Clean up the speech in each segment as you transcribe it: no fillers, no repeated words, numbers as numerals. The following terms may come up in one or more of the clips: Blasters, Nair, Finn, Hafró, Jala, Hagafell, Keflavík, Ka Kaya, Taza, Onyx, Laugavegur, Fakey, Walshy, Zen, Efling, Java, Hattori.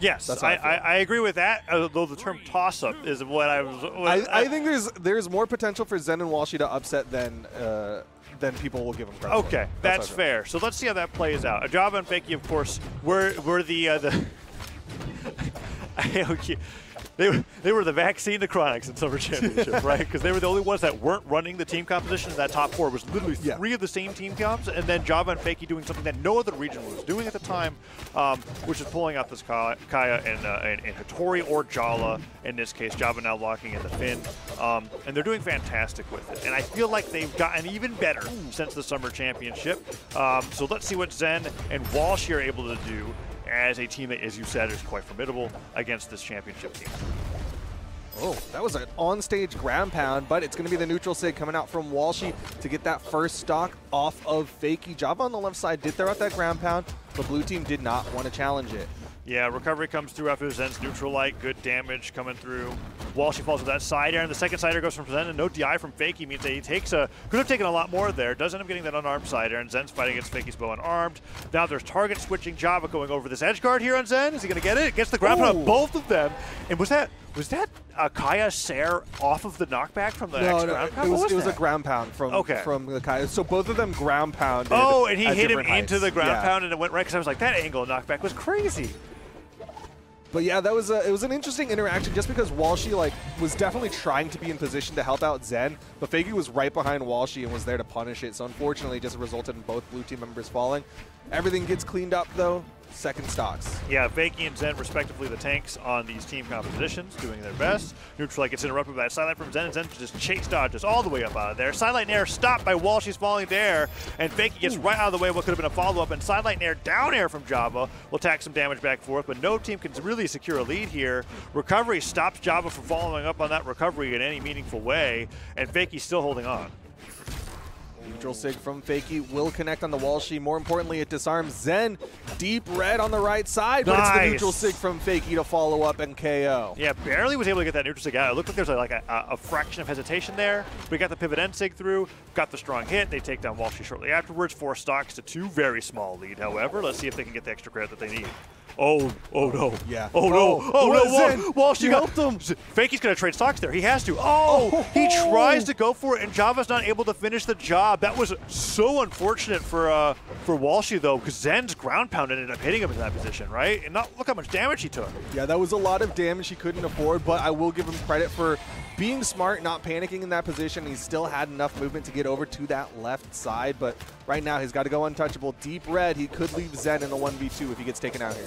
Yes, I agree with that, although the term toss-up is what I was... I think there's more potential for Zen and Walshy to upset than people will give them credit. Okay, that's fair. So let's see how that plays out. Java and Fakey, of course, were the... They were the vaccine necronics in Summer Championship, right? Because they were the only ones that weren't running the team composition. That top four was literally three of the same team comps, and then Java and Fakey doing something that no other region was doing at the time, which is pulling out this Ka Kaya and Hattori or Jala. In this case, Java now locking in the Finn, and they're doing fantastic with it. And I feel like they've gotten even better since the Summer Championship. So let's see what Zen and Walshy are able to do as a team that, as you said, is quite formidable against this championship team. Oh, that was an on-stage ground pound, but it's going to be the neutral sig coming out from Walshy to get that first stock off of Fakey. Java on the left side did throw out that ground pound, but blue team did not want to challenge it. Yeah, recovery comes through after Zen's neutral light. Good damage coming through. Walshy falls with that side air, and the second side air goes from Zen, and no DI from Fakey means that he takes a... Could have taken a lot more there. Does end up getting that unarmed side air, and Zen's fighting against Fakey's bow unarmed. Now there's target switching. Java going over this edge guard here on Zen. Is he going to get it? Gets the grab on both of them. And was that Kaya Sair off of the knockback from the ground pound? It was a ground pound from the Kaya. So both of them ground pounded. Oh, and he hit him into the ground pound, and it went right, because I was like, that angle knockback was crazy. But yeah, that was it was an interesting interaction just because Walshy was definitely trying to be in position to help out Zen, but Fakey was right behind Walshy and was there to punish it. So unfortunately, it just resulted in both blue team members falling. Everything gets cleaned up though. Second stocks. Yeah, Fakey and Zen respectively the tanks on these team compositions, doing their best. Neutral light gets interrupted by a sidelight from Zen, and Zen just chase dodges all the way up out of there. Sidelight and air stopped by Walshy's falling to air, and Fakey gets right out of the way of what could have been a follow-up, and sidelight and air down air from Java will tack some damage back forth, but no team can really secure a lead here. Recovery stops Java from following up on that recovery in any meaningful way, and Fakey's still holding on. Neutral sig from Fakey will connect on the Walshy. More importantly, it disarms Zen. Deep red on the right side, but it's the neutral sig from Fakey to follow up and KO. Yeah, barely was able to get that neutral sig out. It looked like there's a fraction of hesitation there. We got the pivot end sig through, got the strong hit. They take down Walshy shortly afterwards. 4 stocks to 2, very small lead, however. Let's see if they can get the extra credit that they need. Oh no. Yeah. Oh no. Walshy helped him. Fakey's going to trade stocks there. He has to. Oh, he tries to go for it, and Java's not able to finish the job. That was so unfortunate for Walshy, though, because Zen's ground pound ended up hitting him in that position, right? And look how much damage he took. Yeah, that was a lot of damage he couldn't afford, but I will give him credit for being smart, not panicking in that position. He still had enough movement to get over to that left side, but right now he's got to go untouchable. Deep red, he could leave Zen in the 1v2 if he gets taken out here.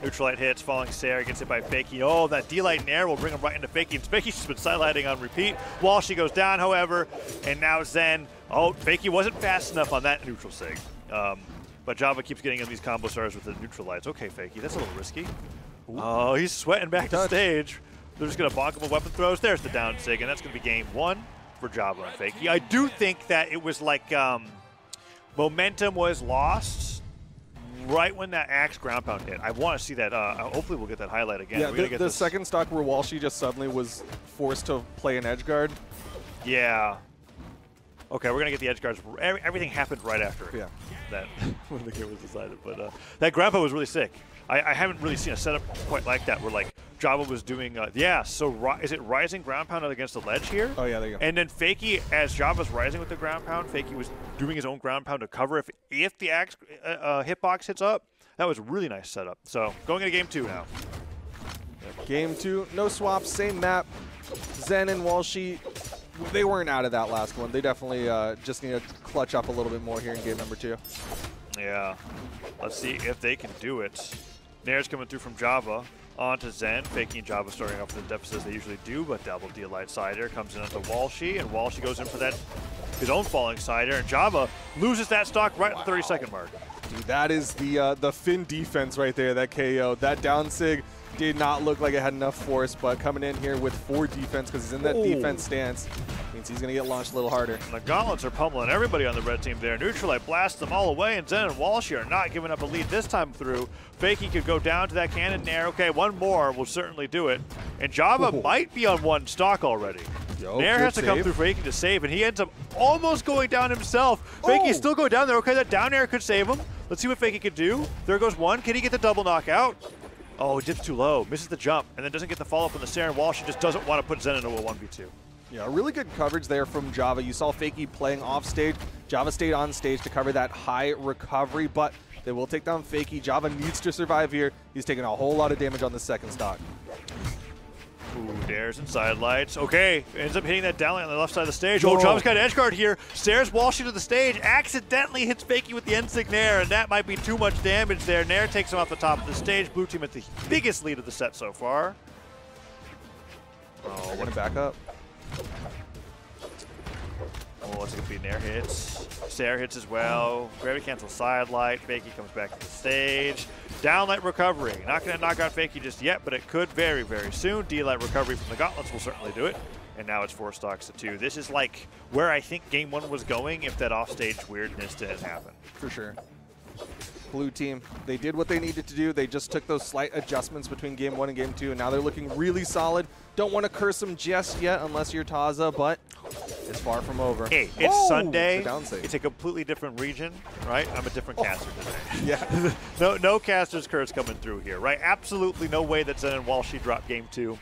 Neutralite hits, falling Sair, gets hit by Fakey. Oh, that D-light and air will bring him right into Fakey. And Fakey's just been sidelighting on repeat. Walshy goes down, however, and now Zen. Oh, Fakey wasn't fast enough on that neutral sig. But Java keeps getting in these combo stars with the neutralites. Okay, Fakey, that's a little risky. Ooh. Oh, he's sweating back to stage. They're just going to bonk him with weapon throws. There's the down sig, and that's going to be game 1 for Java and Fakey. I do think that it was like momentum was lost right when that axe ground pound hit. I want to see that. Hopefully we'll get that highlight again. Yeah, the second stock where Walshy just suddenly was forced to play an edge guard. Yeah. Okay, we're going to get the edge guards. Everything happened right after it. Yeah. That when the game was decided. But that grandpa was really sick. I haven't really seen a setup quite like that where Java was doing, so is it rising ground pound against the ledge here? Oh yeah, there you go. And then Fakey, as Java's rising with the ground pound, Fakey was doing his own ground pound to cover if the axe hitbox hits up. That was a really nice setup. So going into game 2 now. Game 2, no swaps, same map. Zen and Walshy, they weren't out of that last one. They definitely just need to clutch up a little bit more here in game 2. Yeah, let's see if they can do it. Nair's coming through from Java onto Zen. Fakey and Java starting off with the deficits they usually do, but double D light side air comes in onto Walshy, and Walshy goes in for that his own falling side air, and Java loses that stock right at the 30-second mark. Dude, that is the Finn defense right there, that KO. That down sig did not look like it had enough force, but coming in here with 4 defense, because he's in that defense stance, means he's going to get launched a little harder. And the gauntlets are pummeling everybody on the red team there. Neutralite blasts them all away, and Zen and Walshy are not giving up a lead this time through. Fakey could go down to that cannon there. Okay, one more will certainly do it. And Java might be on 1 stock already. Nair has to come through Fakey to save, and he ends up almost going down himself. Fakey's still going down there. Okay, that down air could save him. Let's see what Fakey can do. There goes 1. Can he get the double knockout? Oh, dips too low, misses the jump, and then doesn't get the follow-up on the Saren. Walshy just doesn't want to put Zen into a 1v2. Yeah, really good coverage there from Java. You saw Fakey playing off stage. Java stayed on stage to cover that high recovery, but they will take down Fakey. Java needs to survive here. He's taking a whole lot of damage on the second stock. Ooh, dares and side lights. Okay, ends up hitting that down light on the left side of the stage. Oh, Java's got an edge guard here. Stares Walshy to the stage, accidentally hits Fakey with the Ensign Nair, and that might be too much damage there. Nair takes him off the top of the stage. Blue team at the biggest lead of the set so far. Oh, what a back up. Oh, it's going to be Nair hits. Stair hits as well. Gravity cancel side light. Fakey comes back to the stage. Downlight recovery. Not going to knock out Fakey just yet, but it could very, very soon. D-light recovery from the gauntlets will certainly do it. And now it's 4 stocks to 2. This is like where I think game one was going if that offstage weirdness didn't happen. For sure. Blue team, they did what they needed to do. They just took those slight adjustments between game one and game two, and now they're looking really solid. Don't want to curse them just yet unless you're Taza, but it's far from over. Hey, it's Sunday. It's a completely different region, right? I'm a different caster today. Yeah. no caster's curse coming through here, right? Absolutely no way that Zen and Walshy drop game two.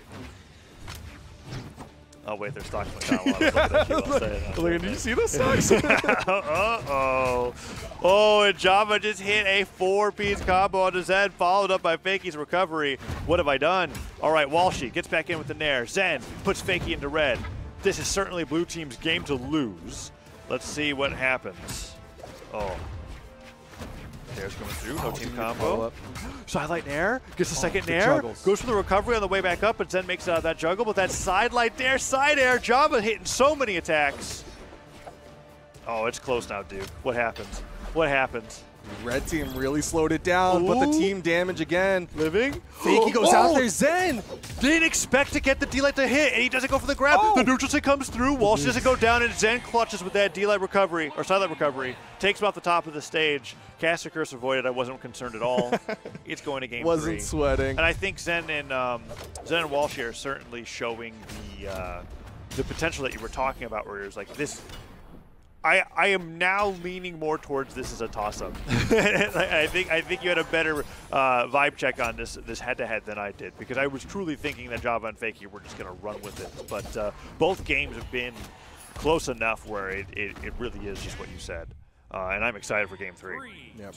Oh, wait, their stocks went down. Did you see those stocks? Uh-oh. Oh, and Java just hit a 4-piece combo on Zen, followed up by Fakey's recovery. What have I done? All right, Walshy gets back in with the Nair. Zen puts Fakey into red. This is certainly blue team's game to lose. Let's see what happens. Oh. Nair's coming through, no team combo. Sidelight Nair, gets the second Nair, goes for the recovery on the way back up, but Zen makes it out of that juggle, but that sidelight Nair, side air, Java hitting so many attacks. Oh, it's close now, dude. What happens? What happens? Red team really slowed it down, but the team damage again. Living? Fakey goes out there, Zen! Didn't expect to get the D-Light to hit, and he doesn't go for the grab. The neutral stick comes through, Walshy doesn't go down, and Zen clutches with that D-Light recovery, or sidelight recovery. Takes him off the top of the stage. Caster curse avoided. I wasn't concerned at all. It's going to game three. Wasn't sweating. And I think Zen and Walshy are certainly showing the potential that you were talking about, where it was like this. I am now leaning more towards this as a toss-up. I think you had a better vibe check on this head-to-head than I did, because I was truly thinking that Java and Fakey were just going to run with it. But both games have been close enough where it really is just what you said. And I'm excited for game three.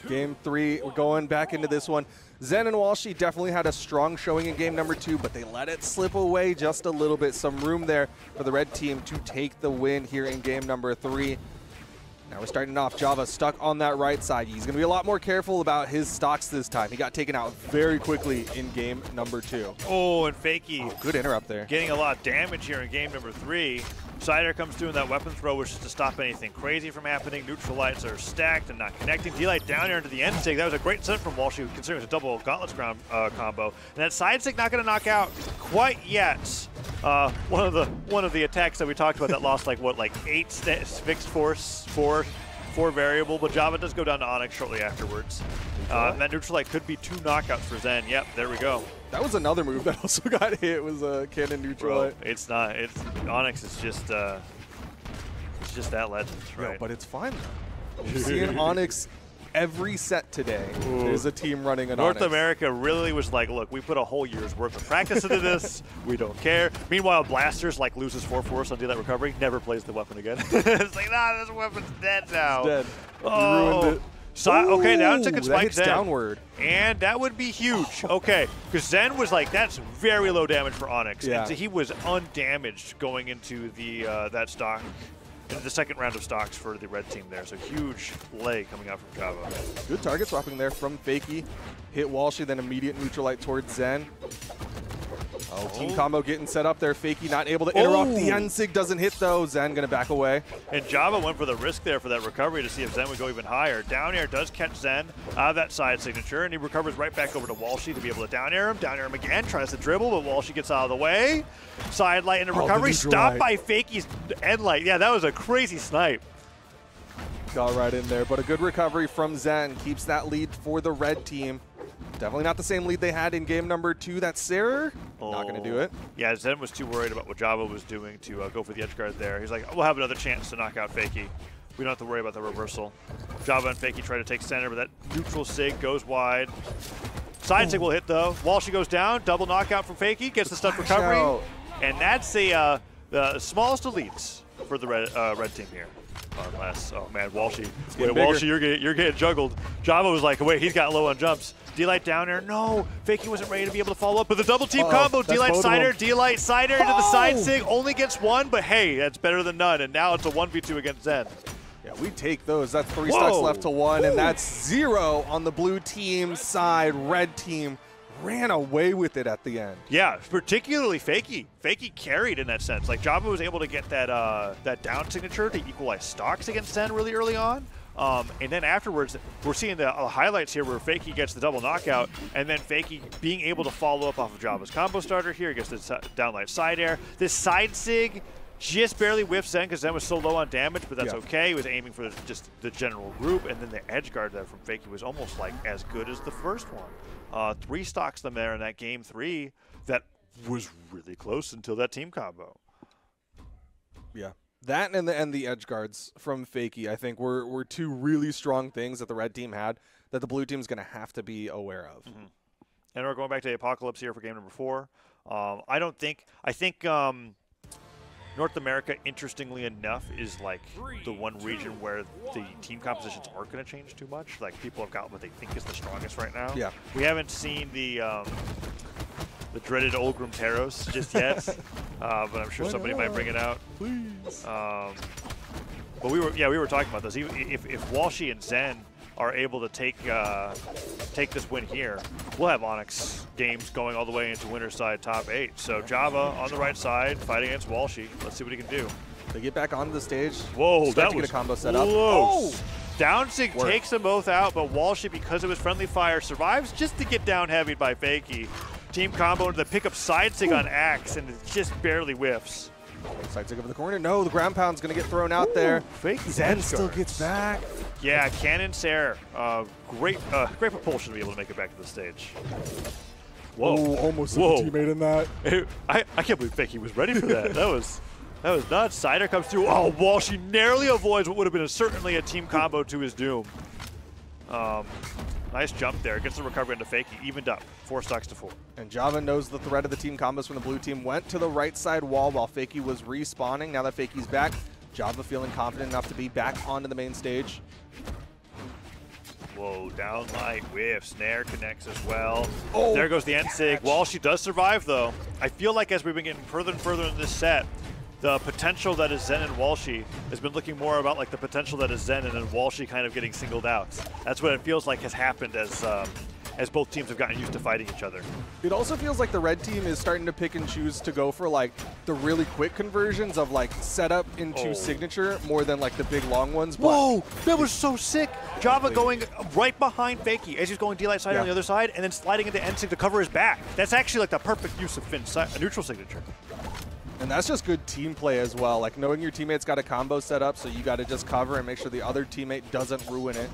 Game three, we're going back into this one. Zen and Walshy definitely had a strong showing in game number two, but they let it slip away just a little bit. Some room there for the red team to take the win here in game number three. Now we're starting off Java stuck on that right side. He's going to be a lot more careful about his stocks this time. He got taken out very quickly in game number two. Oh, and Fakey. Oh, good interrupt there. Getting a lot of damage here in game number three. Side air comes through in that weapon throw, which is to stop anything crazy from happening. Neutral lights are stacked and not connecting. D-Light down air into the end stick. That was a great set from Walshy, considering it's a double gauntlets ground combo. And that side stick not going to knock out quite yet. One of the attacks that we talked about that lost like 8 fixed force, 4 variable. But Java does go down to Onyx shortly afterwards. And that neutral light could be 2 knockouts for Zen. Yep, there we go. That was another move that also got hit. Was a cannon neutral light. It's not. It's Onyx is just. It's just that legend, right? Yeah, but it's fine though. We're seeing Onyx every set today. Ooh. There's a team running an Onyx. North America really was like, look, we put a whole year's worth of practice into this. We don't care. Meanwhile, Blasters like loses 4 force on D-Light recovery. Never plays the weapon again. It's like, nah, this weapon's dead now. It's dead. Oh. You ruined it. So, okay, now it took a spike Zen. Downward. And that would be huge. Okay, because Zen was like, that's very low damage for Onyx. Yeah. And so he was undamaged going into the that stock, into the second round of stocks for the red team there. So huge play coming out from Java. Good target swapping there from Fakey. Hit Walshy, then immediate neutral light towards Zen. Oh, team combo getting set up there. Fakey not able to interrupt. The Ensig doesn't hit, though. Zen going to back away. And Java went for the risk there for that recovery to see if Zen would go even higher. Down air does catch Zen out of that side signature, and he recovers right back over to Walshy to be able to down air him. Down air him again. Tries to dribble, but Walshy gets out of the way. Side light into recovery. Stopped by Fakey's end light. Yeah, that was a crazy snipe. Got right in there, but a good recovery from Zen. Keeps that lead for the red team. Definitely not the same lead they had in game number two. That's Sarah. Not going to do it. Yeah, Zen was too worried about what Java was doing to go for the edge guard there. He's like, we'll have another chance to knock out Fakey. We don't have to worry about the reversal. Java and Fakey try to take center, but that neutral sig goes wide. Side single hit, though. Walshy goes down. Double knockout from Fakey. Gets the stunt recovery. Out. And that's the smallest elites for the red team here. Unless, oh man, Walshy. Wait, Walshy, you're getting juggled. Java was like, wait, he's got low on jumps. D-Light down air. No, Fakey wasn't ready to be able to follow up. But the double team combo, D-Light Sider into the side sig. Only gets one, but hey, that's better than none. And now it's a 1v2 against Zen. Yeah, we take those. That's three stocks left to one, and that's zero on the blue team side. Red team ran away with it at the end. Yeah, particularly Fakey. Fakey carried in that sense. Like Java was able to get that that down signature to equalize stocks against Zen really early on. And then afterwards, we're seeing the highlights here where Fakey gets the double knockout, and then Fakey being able to follow up off of Java's combo starter here. He gets the downlight side air. This side sig just barely whiffed Zen because Zen was so low on damage, but that's okay. He was aiming for just the general group, and then the edge guard there from Fakey was almost like as good as the first one. Three stocks them there in that game three that was really close until that team combo. Yeah. That and the edge guards from Fakey, I think, were two really strong things that the red team had that the blue team's going to have to be aware of. Mm-hmm. And we're going back to the Apocalypse here for game number four. I think North America, interestingly enough, is like the one region where the team compositions aren't going to change too much. Like people have got what they think is the strongest right now. Yeah. We haven't seen the dreaded Olgrim Taros just yet, but I'm sure somebody might bring it out. Please. But we were talking about this. If Walshy and Zen are able to take this win here, we'll have Onyx games going all the way into Winterside top 8. So Java on the right side fighting against Walshy. Let's see what he can do. They get back onto the stage. Whoa, that was a combo set up. Oh. Down sig takes them both out, but Walshy, because of his friendly fire, survives just to get down heavy by Fakey. Team combo into the pickup side sig on Axe, and it just barely whiffs. Side sig over the corner. No, the ground pound's going to get thrown out there. Zen still gets back. Yeah, Cannon Serre. Great propulsion to be able to make it back to the stage. Whoa! Ooh, almost a teammate in that. I can't believe Fakey was ready for that. that was nuts. Sider comes through. Oh, Walshy narrowly avoids what would have been certainly a team combo to his doom. Nice jump there. Gets the recovery into Fakey. Evened up. 4 stocks to 4. And Java knows the threat of the team combos from the blue team. Went to the right side wall while Fakey was respawning. Now that Fakey's back, Java feeling confident enough to be back onto the main stage. Whoa, down light whiff. Snare connects as well. Oh, there goes the end sig. Walshy does survive, though. I feel like as we've been getting further and further in this set, the potential that is Zen and Walshy has been looking more about like the potential that is Zen and then Walshy kind of getting singled out. That's what it feels like has happened as both teams have gotten used to fighting each other. It also feels like the red team is starting to pick and choose to go for like the really quick conversions of like setup into signature more than like the big long ones. But whoa, that was so sick. Java going right behind Fakey as he's going D-Light side on the other side and then sliding into N-Sig to cover his back. That's actually like the perfect use of Finn's neutral signature. And that's just good team play as well. Like knowing your teammate's got a combo set up, so you got to just cover and make sure the other teammate doesn't ruin it.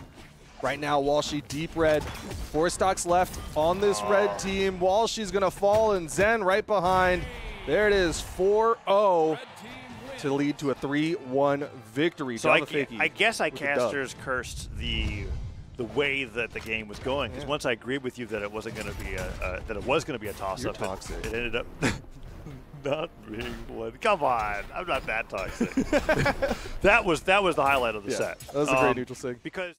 Right now, Walshy deep red. 4 stocks left on this red team. Walshy's going to fall and Zen right behind. There it is, 4-0 to lead to a 3-1 victory. So I guess I caster's cursed the way that the game was going. Because once I agreed with you that it wasn't going to be a toss-up, it ended up not being one. Come on, I'm not that toxic. That was the highlight of the set. That was a great neutral sig. Because